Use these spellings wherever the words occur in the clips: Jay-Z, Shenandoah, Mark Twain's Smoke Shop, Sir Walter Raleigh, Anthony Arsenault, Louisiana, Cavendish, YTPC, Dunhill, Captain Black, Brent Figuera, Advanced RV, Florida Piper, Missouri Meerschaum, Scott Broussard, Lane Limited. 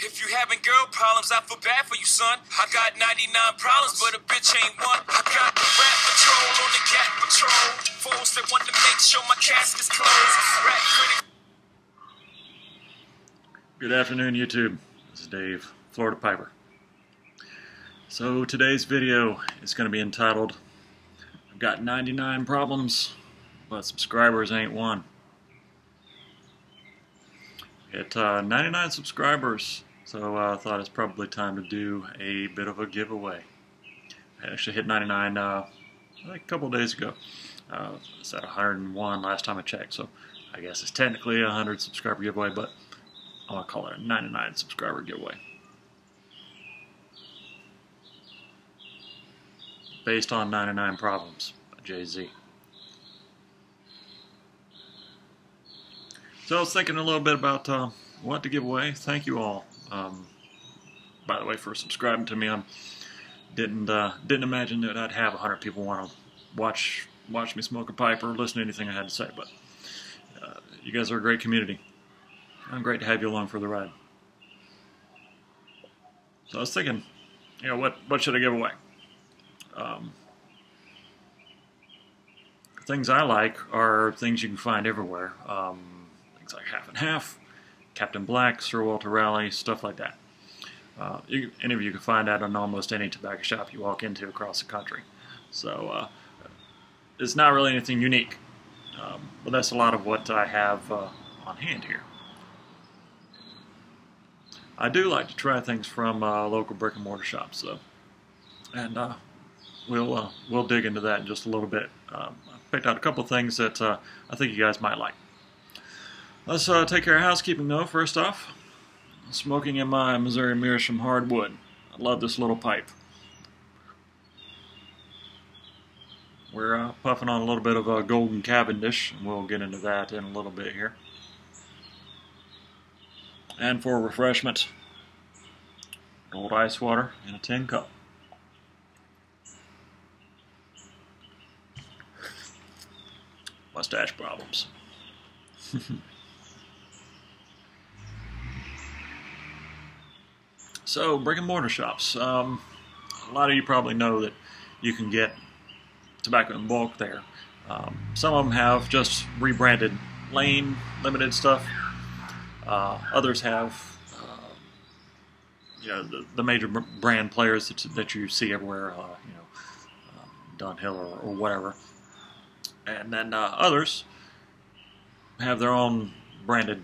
If you having girl problems, I feel bad for you, son. I got 99 problems, but a bitch ain't one. I got the rat patrol on the cat patrol. Fools that want to make sure my casket's closed. Rat critic. Good afternoon, YouTube. This is Dave, Florida Piper. So today's video is going to be entitled, I've got 99 problems, but subscribers ain't one. At 99 subscribers, so I thought it's probably time to do a bit of a giveaway. I actually hit 99 a couple days ago. It's at 101 last time I checked, so I guess it's technically a 100 subscriber giveaway, but I'm going to call it a 99 subscriber giveaway. Based on 99 Problems by Jay-Z. So I was thinking a little bit about what to give away. Thank you all, by the way, for subscribing to me. I didn't imagine that I'd have 100 people want to watch me smoke a pipe or listen to anything I had to say. But you guys are a great community. I'm great to have you along for the ride. So I was thinking, you know, what should I give away? Things I like are things you can find everywhere. Things like Half and Half, Captain Black, Sir Walter Raleigh, stuff like that. Any of you can find that on almost any tobacco shop you walk into across the country. So it's not really anything unique, but that's a lot of what I have on hand here. I do like to try things from local brick and mortar shops, though, and we'll dig into that in just a little bit. I picked out a couple of things that I think you guys might like. Let's take care of housekeeping, though. First off, smoking in my Missouri Meerschaum hardwood. I love this little pipe. We're puffing on a little bit of a golden Cavendish, and we'll get into that in a little bit here. And for refreshment, old ice water in a tin cup. Mustache problems. So, brick and mortar shops. A lot of you probably know that you can get tobacco in bulk there. Some of them have just rebranded Lane Limited stuff. Others have, you know, the major brand players that you see everywhere, you know, Dunhill or whatever. And then others have their own branded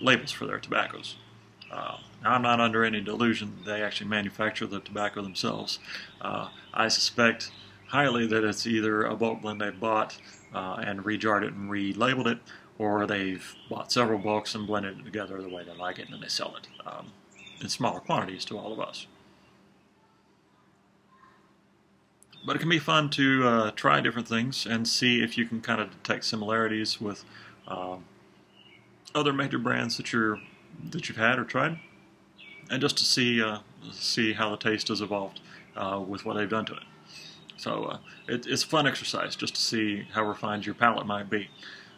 labels for their tobaccos. Now, I'm not under any delusion that they actually manufacture the tobacco themselves. I suspect highly that it's either a bulk blend they bought and re-jarred it and relabeled it, or they've bought several bulks and blended it together the way they like it and then they sell it in smaller quantities to all of us. But it can be fun to try different things and see if you can kind of detect similarities with other major brands that you've had or tried, and just to see how the taste has evolved with what they've done to it. So it's a fun exercise just to see how refined your palate might be.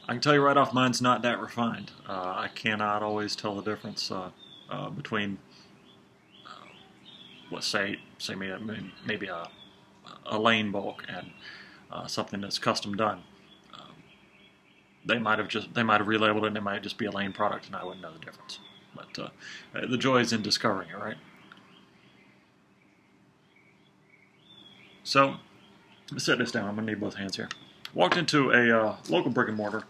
I can tell you right off, mine's not that refined. I cannot always tell the difference between, let's say maybe a Lane bulk and something that's custom done. They might have relabeled it, and it might just be a Lane product, and I wouldn't know the difference. But the joy is in discovering it, right? So let's set this down. I'm gonna need both hands here. Walked into a local brick and mortar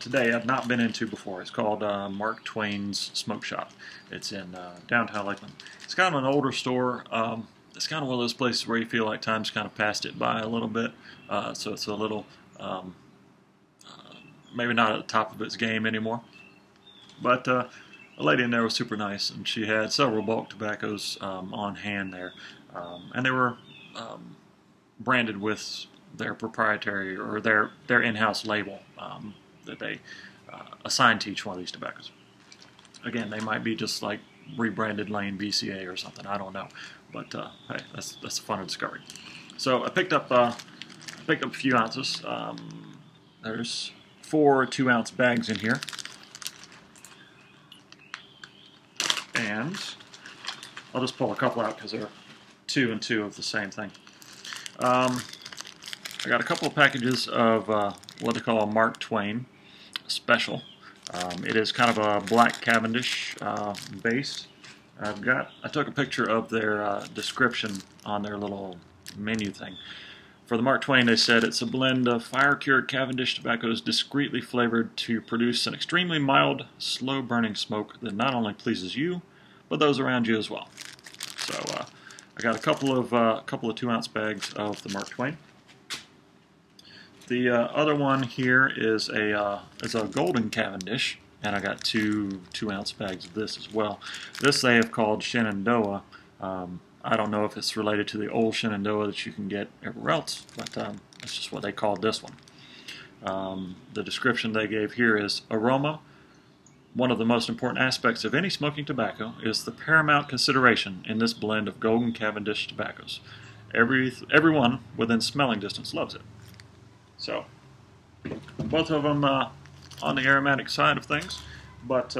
today I've not been into before. It's called Mark Twain's Smoke Shop. It's in downtown Lakeland. It's kind of an older store. It's kind of one of those places where you feel like time's kind of passed it by a little bit, so it's a little, maybe not at the top of its game anymore. But a lady in there was super nice, and she had several bulk tobaccos on hand there, and they were branded with their proprietary or their in-house label that they assigned to each one of these tobaccos. Again, they might be just like rebranded Lane VCA or something, I don't know. But hey, that's a fun discovery. So I picked up a few ounces. There's 4 2-ounce bags in here, and I'll just pull a couple out because they're two and two of the same thing. I got a couple of packages of what they call a Mark Twain Special. It is kind of a black Cavendish base. I took a picture of their description on their little menu thing. For the Mark Twain, they said it's a blend of fire-cured Cavendish tobaccos discreetly flavored to produce an extremely mild, slow-burning smoke that not only pleases you, but those around you as well. So I got a couple of 2-ounce bags of the Mark Twain. The other one here is a golden Cavendish, and I got two 2-ounce bags of this as well. This they have called Shenandoah. I don't know if it's related to the old Shenandoah that you can get everywhere else, but that's just what they called this one. The description they gave here is, aroma, one of the most important aspects of any smoking tobacco, is the paramount consideration in this blend of golden Cavendish tobaccos. Everyone within smelling distance loves it. So, both of them on the aromatic side of things, but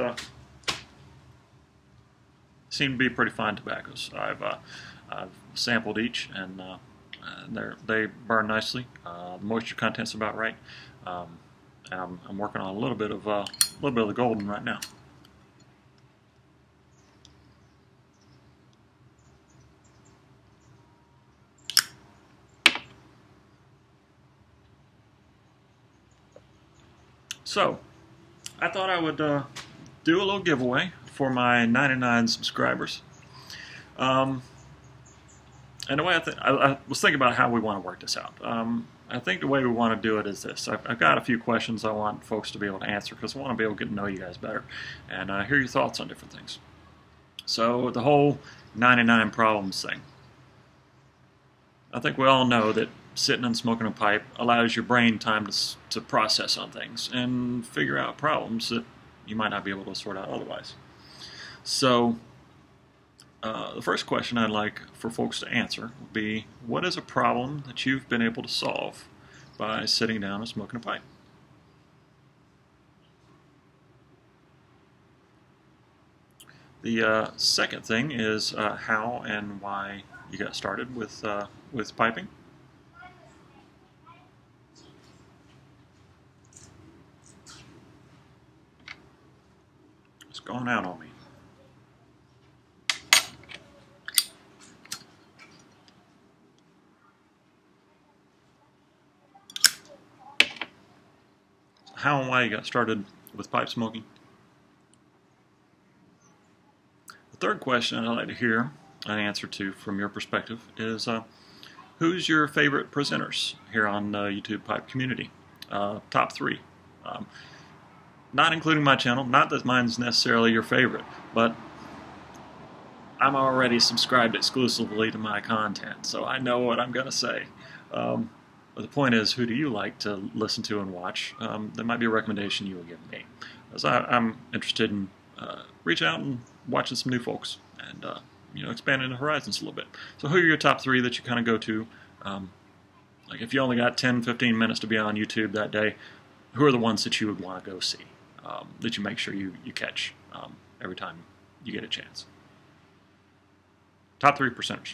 seem to be pretty fine tobaccos. I've sampled each, and they burn nicely. The moisture content's about right. I'm working on a little bit of the golden right now. So, I thought I would do a little giveaway for my 99 subscribers. And the way I was thinking about how we want to work this out. I think the way we want to do it is this. I've got a few questions I want folks to be able to answer because I want to be able to get to know you guys better and hear your thoughts on different things. So, the whole 99 problems thing. I think we all know that sitting and smoking a pipe allows your brain time to process on things and figure out problems that you might not be able to sort out otherwise. So the first question I'd like for folks to answer would be, what is a problem that you've been able to solve by sitting down and smoking a pipe? The second thing is how and why you got started with piping. Going out on me. How and why you got started with pipe smoking. The third question I'd like to hear an answer to from your perspective is who's your favorite presenters here on the YouTube pipe community? Top three. Not including my channel, not that mine's necessarily your favorite, but I'm already subscribed exclusively to my content, so I know what I'm going to say. But the point is, who do you like to listen to and watch? That might be a recommendation you will give me, because I'm interested in reaching out and watching some new folks and expanding the horizons a little bit. So who are your top three that you kind of go to? Like if you only got 10-15 minutes to be on YouTube that day, who are the ones that you would want to go see? That you make sure you catch every time you get a chance. Top 3%.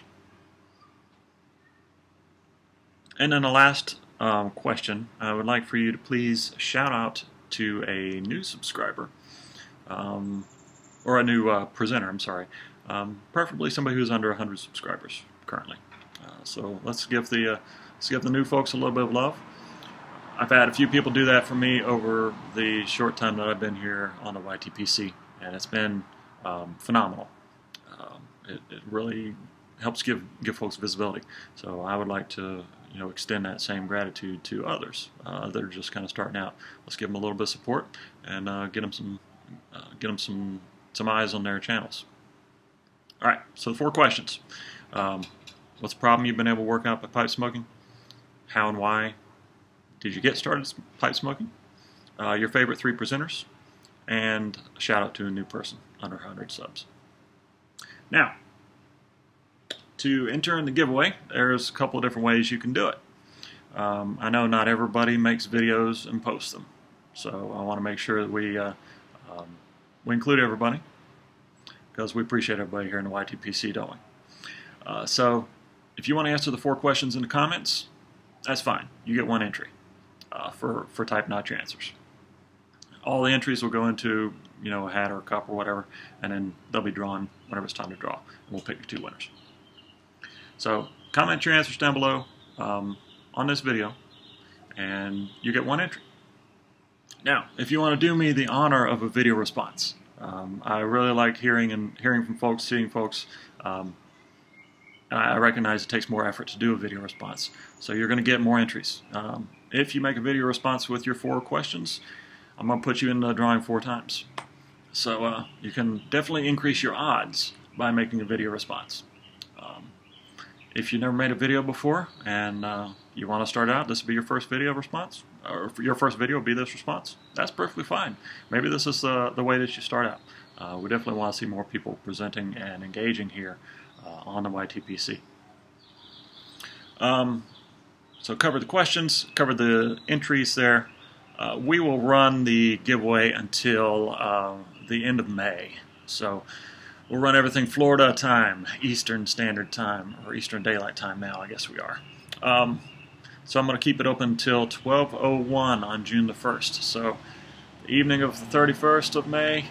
And then the last question, I would like for you to please shout out to a new subscriber, or a new presenter, I'm sorry, preferably somebody who's under 100 subscribers currently. So let's give the new folks a little bit of love. I've had a few people do that for me over the short time that I've been here on the YTPC, and it's been phenomenal. It really helps give folks visibility. So I would like to extend that same gratitude to others that are just kind of starting out. Let's give them a little bit of support and get them some eyes on their channels. All right, so the four questions: what's the problem you've been able to work out by pipe smoking? How and why did you get started pipe smoking? Your favorite three presenters, and a shout out to a new person under 100 subs. Now, to enter in the giveaway, there's a couple of different ways you can do it. I know not everybody makes videos and posts them, so I want to make sure that we include everybody. because we appreciate everybody here in the YTPC, don't we? So if you want to answer the 4 questions in the comments, that's fine. You get 1 entry for typing out your answers. All the entries will go into, you know, a hat or a cup or whatever, and then they'll be drawn whenever it's time to draw, and we'll pick the 2 winners. So comment your answers down below on this video, and you get 1 entry. Now, if you want to do me the honor of a video response, I really like hearing from folks, seeing folks. And I recognize it takes more effort to do a video response, so you're going to get more entries. If you make a video response with your 4 questions, I'm going to put you in the drawing 4 times. So you can definitely increase your odds by making a video response. If you've never made a video before and you want to start out, this will be your first video response, or your first video will be this response. That's perfectly fine. Maybe this is the way that you start out. We definitely want to see more people presenting and engaging here on the YTPC. So cover the questions, cover the entries there. We will run the giveaway until the end of May. So we'll run everything Florida time, Eastern Standard Time, or Eastern Daylight Time now, I guess we are. So I'm going to keep it open until 12:01 on June the 1st. So the evening of the 31st of May,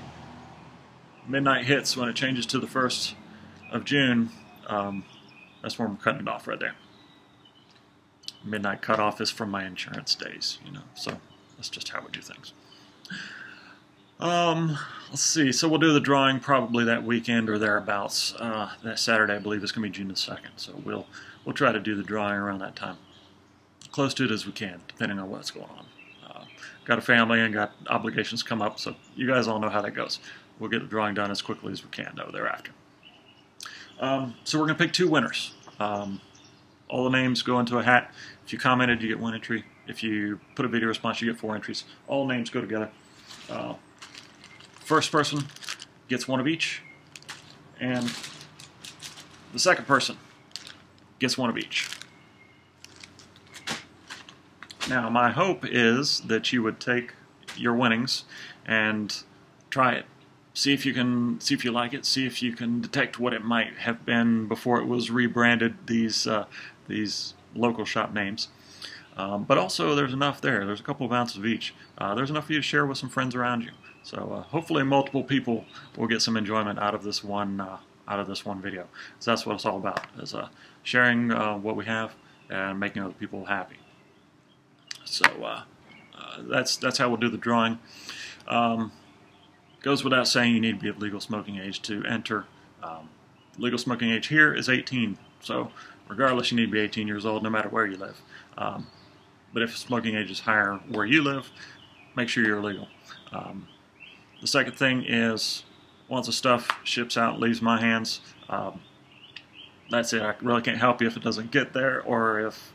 midnight hits when it changes to the 1st of June. That's when we're cutting it off right there. Midnight cutoff is from my insurance days, you know, so that's just how we do things. Let's see, so we'll do the drawing probably that weekend or thereabouts. That Saturday, I believe, is going to be June the 2nd, so we'll try to do the drawing around that time. Close to it as we can, depending on what's going on. Got a family and got obligations come up, so you guys all know how that goes. We'll get the drawing done as quickly as we can, though, thereafter. So we're going to pick 2 winners. All the names go into a hat. If you commented, you get 1 entry. If you put a video response, you get 4 entries. All names go together. First person gets 1 of each, and the second person gets 1 of each. Now, my hope is that you would take your winnings and try it. See if you like it. See if you can detect what it might have been before it was rebranded these local shop names. But also, there's enough there. There's a couple of ounces of each. There's enough for you to share with some friends around you. So hopefully, multiple people will get some enjoyment out of this one video. So that's what it's all about: is sharing what we have and making other people happy. So that's how we'll do the drawing. Goes without saying, you need to be of legal smoking age to enter. Legal smoking age here is 18, so regardless, you need to be 18 years old no matter where you live. But if smoking age is higher where you live, make sure you're legal. The second thing is, once the stuff ships out and leaves my hands, that's it. I really can't help you if it doesn't get there, or if,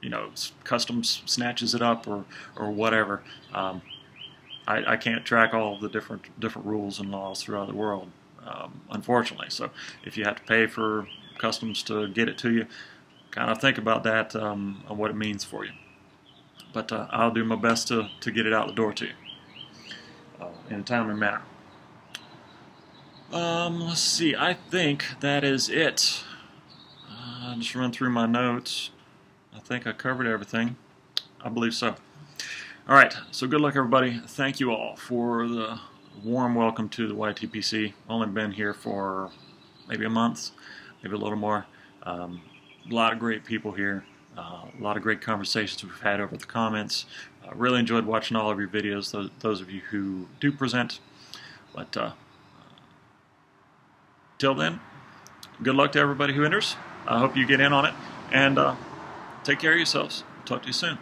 you know, customs snatches it up, or whatever. I can't track all of the different rules and laws throughout the world, unfortunately. So if you have to pay for customs to get it to you, kind of think about that and what it means for you. But I'll do my best to get it out the door to you in a timely manner. Let's see. I think that is it. I'll just run through my notes. I think I covered everything. I believe so. All right, so good luck, everybody. Thank you all for the warm welcome to the YTPC. Only been here for maybe a month, maybe a little more. A lot of great people here. A lot of great conversations we've had over the comments. I really enjoyed watching all of your videos, those of you who do present. But till then, good luck to everybody who enters. I hope you get in on it. And take care of yourselves. Talk to you soon.